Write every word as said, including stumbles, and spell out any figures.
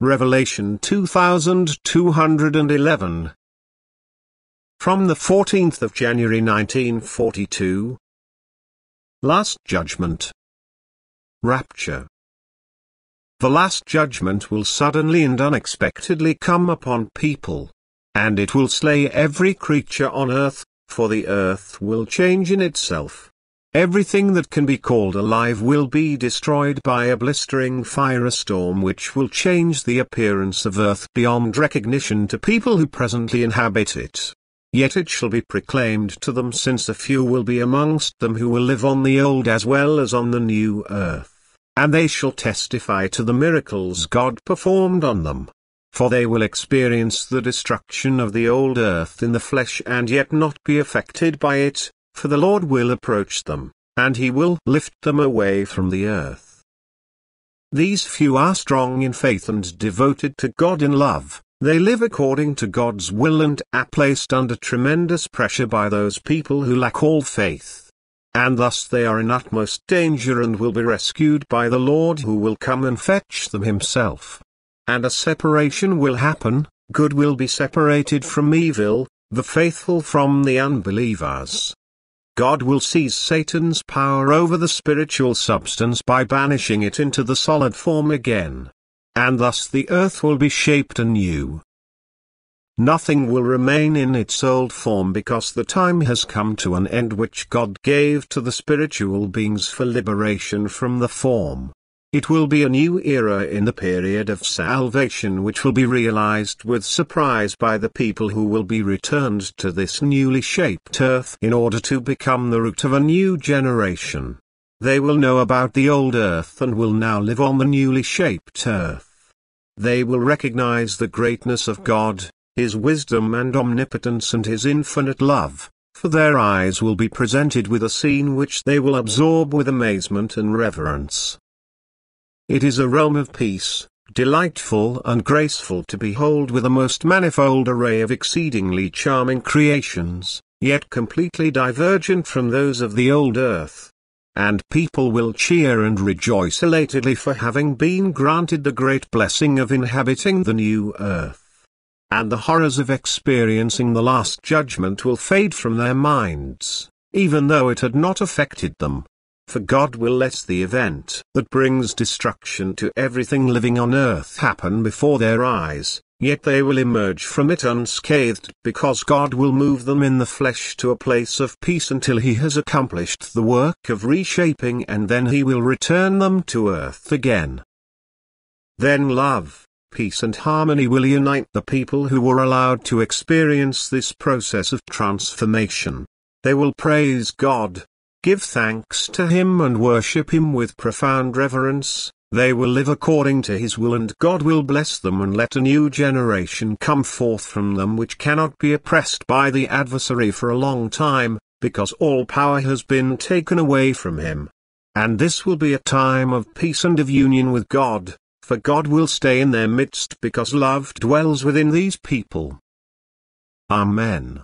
Revelation two thousand two hundred eleven. From the fourteenth of January nineteen forty-two. Last Judgment. Rapture. The last judgment will suddenly and unexpectedly come upon people, and it will slay every creature on earth, for the earth will change in itself. Everything that can be called alive will be destroyed by a blistering firestorm which will change the appearance of earth beyond recognition to people who presently inhabit it. Yet it shall be proclaimed to them, since a few will be amongst them who will live on the old as well as on the new earth, and they shall testify to the miracles God performed on them. For they will experience the destruction of the old earth in the flesh and yet not be affected by it. For the Lord will approach them, and he will lift them away from the earth. These few are strong in faith and devoted to God in love. They live according to God's will and are placed under tremendous pressure by those people who lack all faith. And thus they are in utmost danger and will be rescued by the Lord, who will come and fetch them himself. And a separation will happen. Good will be separated from evil, the faithful from the unbelievers. God will seize Satan's power over the spiritual substance by banishing it into the solid form again. And thus the earth will be shaped anew. Nothing will remain in its old form, because the time has come to an end which God gave to the spiritual beings for liberation from the form. It will be a new era in the period of salvation, which will be realized with surprise by the people who will be returned to this newly shaped earth in order to become the root of a new generation. They will know about the old earth and will now live on the newly shaped earth. They will recognize the greatness of God, his wisdom and omnipotence and his infinite love, for their eyes will be presented with a scene which they will absorb with amazement and reverence. It is a realm of peace, delightful and graceful to behold, with a most manifold array of exceedingly charming creations, yet completely divergent from those of the old earth. And people will cheer and rejoice elatedly for having been granted the great blessing of inhabiting the new earth. And the horrors of experiencing the last judgment will fade from their minds, even though it had not affected them. For God will let the event that brings destruction to everything living on earth happen before their eyes, yet they will emerge from it unscathed, because God will move them in the flesh to a place of peace until he has accomplished the work of reshaping, and then he will return them to earth again. Then love, peace and harmony will unite the people who were allowed to experience this process of transformation. They will praise God, give thanks to him and worship him with profound reverence. They will live according to his will, and God will bless them and let a new generation come forth from them which cannot be oppressed by the adversary for a long time, because all power has been taken away from him. And this will be a time of peace and of union with God, for God will stay in their midst because love dwells within these people. Amen.